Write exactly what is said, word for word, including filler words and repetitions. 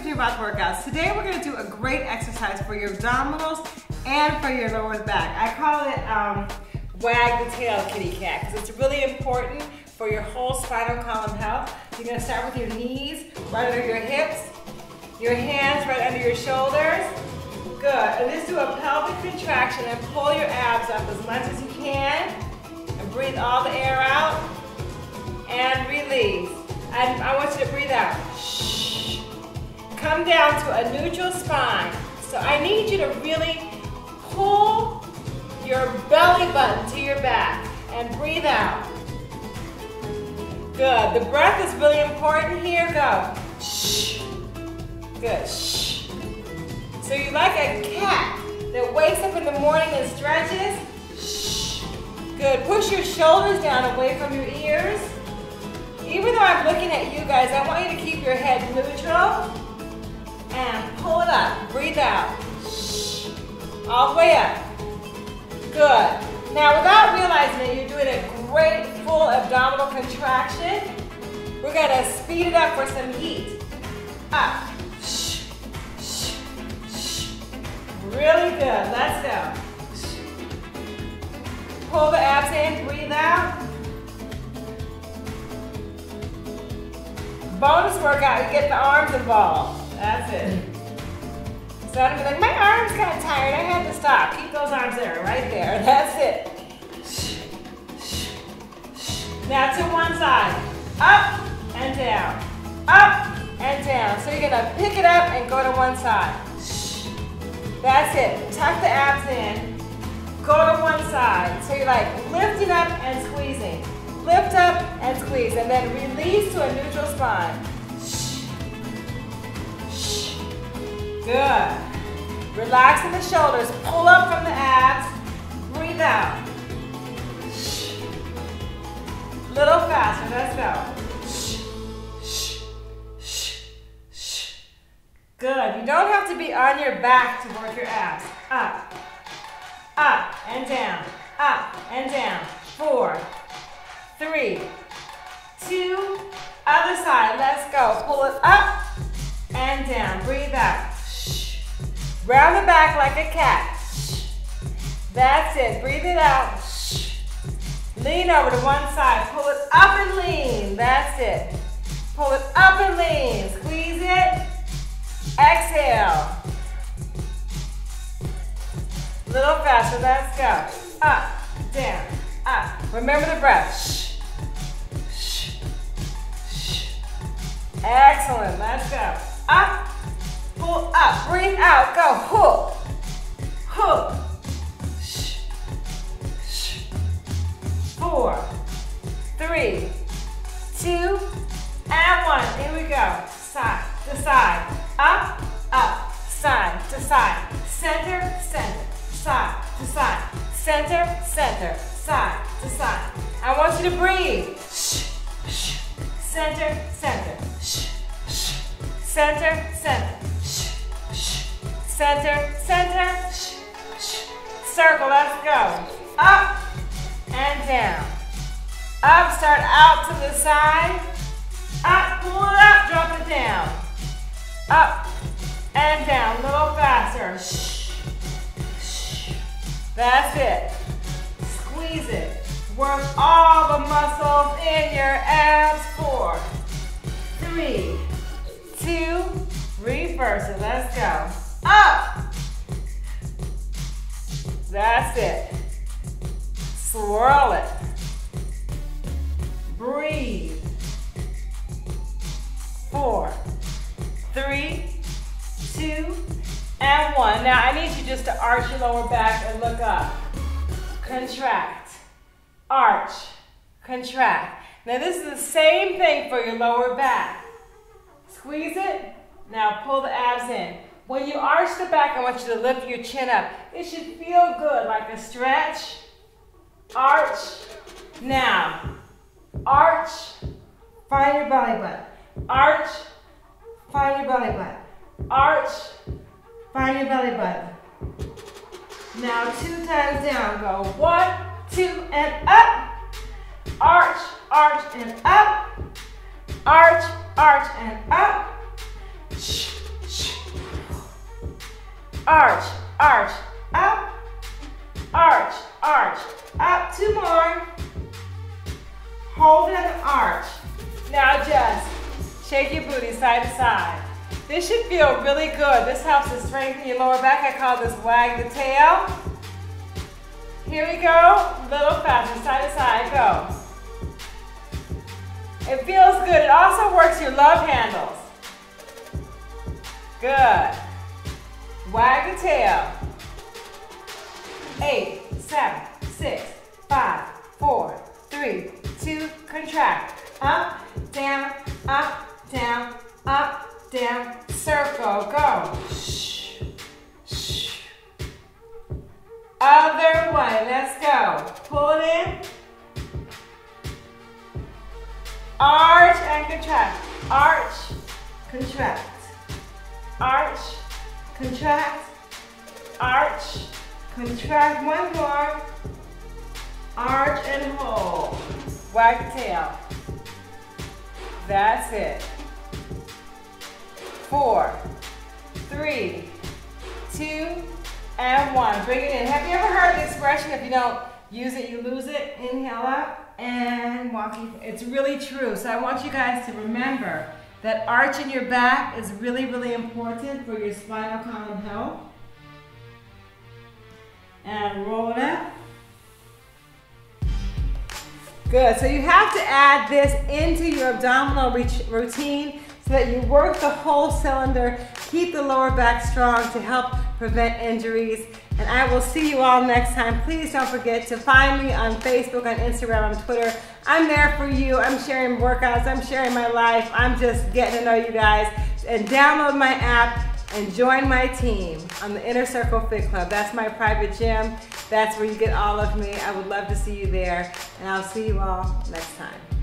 Fifty Breath workouts. Today we're going to do a great exercise for your abdominals and for your lower back. I call it um, wag the tail, kitty cat, because it's really important for your whole spinal column health. You're going to start with your knees right under your hips, your hands right under your shoulders. Good. And just do a pelvic contraction and pull your abs up as much as you can. And breathe all the air out. And release. And I want you to breathe out. Shh. Come down to a neutral spine. So I need you to really pull your belly button to your back and breathe out. Good. The breath is really important here. Go. Shh. Good. Shh. So you're like a cat that wakes up in the morning and stretches. Shh. Good. Push your shoulders down away from your ears. Even though I'm looking at you guys, I want you to keep your head neutral and pull it up. Breathe out. Shh. All the way up. Good. Now, without realizing it, you're doing a great full abdominal contraction. We're going to speed it up for some heat. Up. Shh. Shh. Shh. Really good. Let's go. Pull the abs in. Breathe out. Bonus workout, you get the arms involved. That's it. So I'm like, my arm's kind of tired, I had to stop. Keep those arms there, right there. That's it. Now to one side. Up and down. Up and down. So you're gonna pick it up and go to one side. That's it. Tuck the abs in. Go to one side. So you're like lifting up and squeezing. Lift up and squeeze, and then release to a neutral spine. Good. Relax in the shoulders. Pull up from the abs. Breathe out. Little faster. Let's go. Good. You don't have to be on your back to work your abs. Up. Up and down. Up and down. Four. Three, two, other side, let's go. Pull it up and down, breathe out. Shh. Round the back like a cat. Shh. That's it, breathe it out. Shh. Lean over to one side, pull it up and lean, that's it. Pull it up and lean, squeeze it, exhale. Little faster, let's go. Up, down, up. Remember the breath. Shh. Excellent, let's go. Up, pull up, breathe out, go. Hook, hook. Four, three, two, and one. Here we go. Side to side, up, up, side to side, center, center, side to side, center, center, side to side. I want you to breathe. Center, center. Center, center, center, center, circle, let's go. Up and down. Up, start out to the side. Up, pull it up, drop it down. Up and down, a little faster. That's it. Squeeze it. Work all the muscles in your abs. Four, three, two, reverse it, let's go. Up. That's it. Swirl it. Breathe. Four, three, two, and one. Now I need you just to arch your lower back and look up. Contract. Arch. Contract. Now this is the same thing for your lower back. Squeeze it. Now pull the abs in. When you arch the back, I want you to lift your chin up. It should feel good, like a stretch. Arch. Now, arch. Find your belly button. Arch. Find your belly button. Arch. Find your belly button. Now, two times down. Go one, two, and up. Arch, arch, and up. Arch, arch, and up. arch, arch, up, arch, arch, up, two more. Hold an arch. Now just shake your booty side to side. This should feel really good. This helps to strengthen your lower back. I call this wag the tail. Here we go, little faster, side to side, go. It feels good. It also works your love handles. Good. Wag the tail. Eight, seven, six, five, four, three, two, contract. Up, down, up, down, up. Down, circle, go. Shh, shh. Other way, let's go. Pull it in. Arch and contract. Arch, contract. Arch, contract. Arch, contract. One more. Arch and hold. Wag tail. That's it. Four, three, two, and one. Bring it in. Have you ever heard the expression, if you don't use it, you lose it? Inhale up and walking. It's really true. So I want you guys to remember that arch in your back is really, really important for your spinal column health. And roll it up. Good. So you have to add this into your abdominal routine, that you work the whole cylinder, keep the lower back strong to help prevent injuries. And I will see you all next time. Please don't forget to find me on Facebook, on Instagram, on Twitter. I'm there for you. I'm sharing workouts. I'm sharing my life. I'm just getting to know you guys. And download my app and join my team on the Inner Circle Fit Club. That's my private gym. That's where you get all of me. I would love to see you there. And I'll see you all next time.